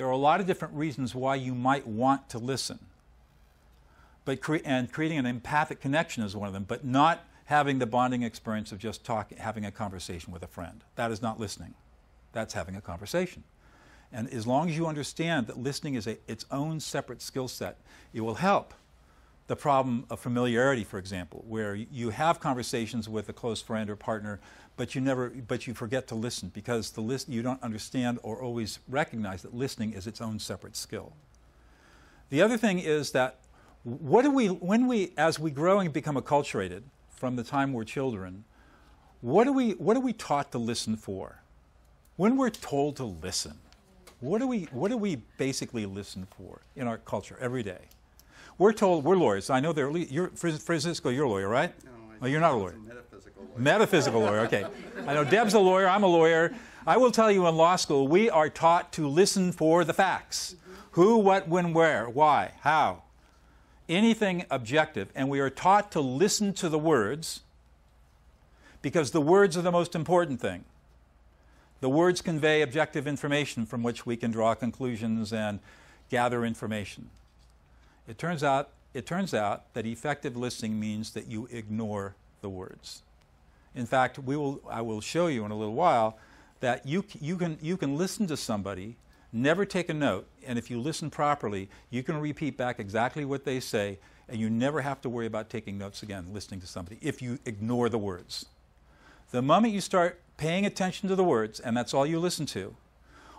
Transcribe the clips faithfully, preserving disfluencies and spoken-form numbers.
There are a lot of different reasons why you might want to listen. But cre and creating an empathic connection is one of them, but not having the bonding experience of just talking, having a conversation with a friend. That is not listening. That's having a conversation. And as long as you understand that listening is a, its own separate skill set, it will help the problem of familiarity, for example, where you have conversations with a close friend or partner, but you never, but you forget to listen because the list, you don't understand or always recognize that listening is its own separate skill. The other thing is that what do we, when we, as we grow and become acculturated from the time we're children, what are we, what are we taught to listen for? When we're told to listen, what do we, what do we basically listen for in our culture every day? We're told, we're lawyers. I know they're, you're, Francisco, you're a lawyer, right? No, I oh, you're not a lawyer. Metaphysical lawyer. Metaphysical lawyer, okay. I know Deb's a lawyer, I'm a lawyer. I will tell you in law school, we are taught to listen for the facts. Mm-hmm. Who, what, when, where, why, how. Anything objective. And we are taught to listen to the words because the words are the most important thing. The words convey objective information from which we can draw conclusions and gather information. It turns out, it turns out that effective listening means that you ignore the words. In fact, we will, I will show you in a little while that you, you, can, you can listen to somebody, never take a note, and if you listen properly, you can repeat back exactly what they say, and you never have to worry about taking notes again, listening to somebody, if you ignore the words. The moment you start paying attention to the words, and that's all you listen to,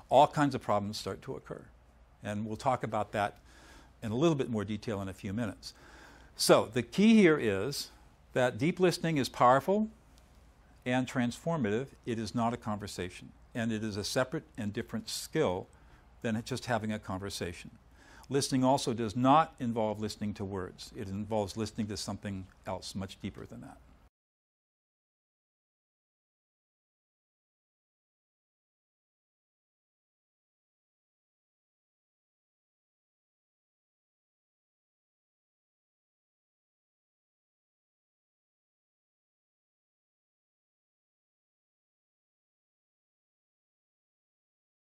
all kinds of problems start to occur. And we'll talk about that in a little bit more detail in a few minutes. So the key here is that deep listening is powerful and transformative. It is not a conversation, and it is a separate and different skill than just having a conversation. Listening also does not involve listening to words. It involves listening to something else much deeper than that.